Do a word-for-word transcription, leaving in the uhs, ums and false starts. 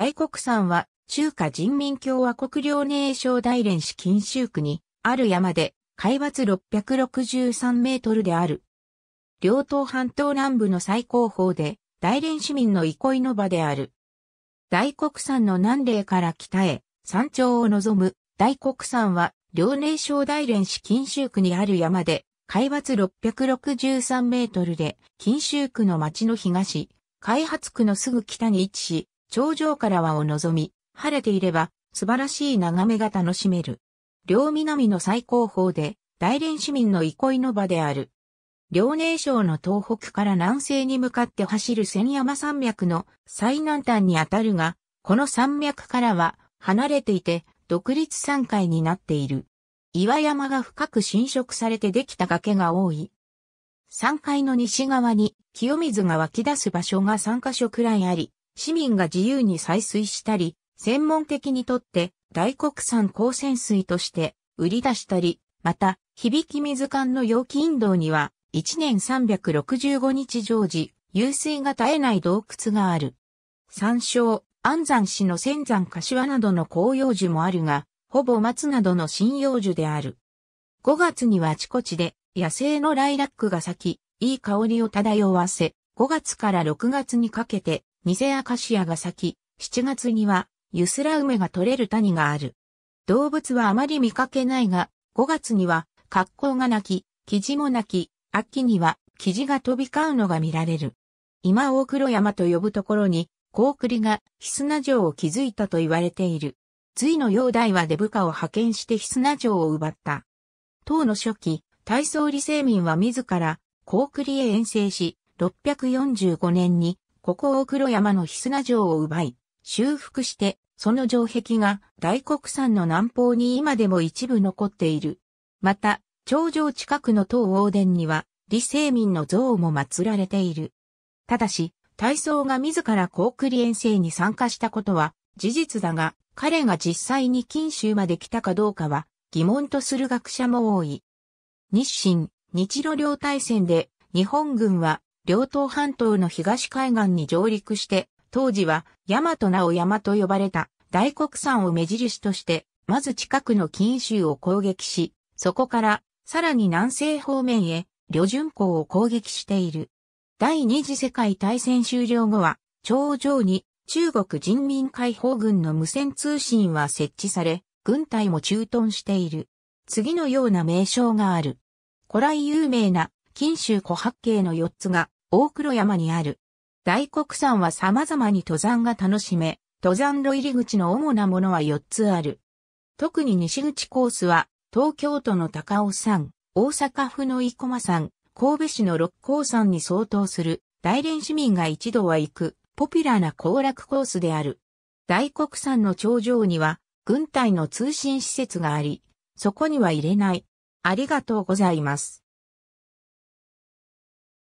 愛国山は中華人民共和国遼寧省大連市錦州区にある山で海抜ろっぴゃくろくじゅうさんメートルである。遼東半島南部の最高峰で大連市民の憩いの場である。大黒山の南嶺から北へ山頂を望む大黒山は遼寧省大連市錦州区にある山で海抜ろっぴゃくろくじゅうさんメートルで錦州区の町の東、開発区のすぐ北に位置し、頂上からはを望み、晴れていれば素晴らしい眺めが楽しめる。両南の最高峰で大連市民の憩いの場である。遼寧省の東北から南西に向かって走る仙山山脈の最南端にあたるが、この山脈からは離れていて独立山塊になっている。岩山が深く浸食されてできた崖が多い。山塊の西側に清水が湧き出す場所がさんかしょくらいあり、市民が自由に採水したり、専門的にとって大黒山鉱泉水として売り出したり、また、響水管の楊貴陰道には、いちねんさんびゃくろくじゅうごにち常時、湧水が絶えない洞窟がある。山椒、安山市の仙山柏などの広葉樹もあるが、ほぼ松などの針葉樹である。ごがつにはあちこちで野生のライラックが咲き、いい香りを漂わせ、ごがつからろくがつにかけて、偽アカシアが咲き、しちがつには、ユスラ梅が取れる谷がある。動物はあまり見かけないが、ごがつには、カッコウが鳴き、キジも鳴き、秋には、キジが飛び交うのが見られる。今大黒山と呼ぶところに、高栗が、日砂城を築いたと言われている。隋の煬帝は出部下を派遣して日砂城を奪った。唐の初期、大宗李世民は自ら、高栗へ遠征し、ろっぴゃくよんじゅうごねんに、ここ大黒山の日砂城を奪い、修復して、その城壁が大黒山の南方に今でも一部残っている。また、頂上近くの東王殿には、李世民の像も祀られている。ただし、大宗が自ら高栗遠征に参加したことは事実だが、彼が実際に錦州まで来たかどうかは疑問とする学者も多い。日清、日露両大戦で、日本軍は、遼東半島の東海岸に上陸して、当時は大和名を山と呼ばれた大黒山を目印として、まず近くの錦州を攻撃し、そこからさらに南西方面へ旅順港を攻撃している。第二次世界大戦終了後は、頂上に中国人民解放軍の無線通信は設置され、軍隊も駐屯している。次のような名称がある。古来有名な錦州湖八景のよっつが、大黒山にある。大黒山は様々に登山が楽しめ、登山路入り口の主なものはよっつある。特に西口コースは、東京都の高尾山、大阪府の生駒山、神戸市の六甲山に相当する、大連市民が一度は行く、ポピュラーな行楽コースである。大黒山の頂上には、軍隊の通信施設があり、そこには入れない。ありがとうございます。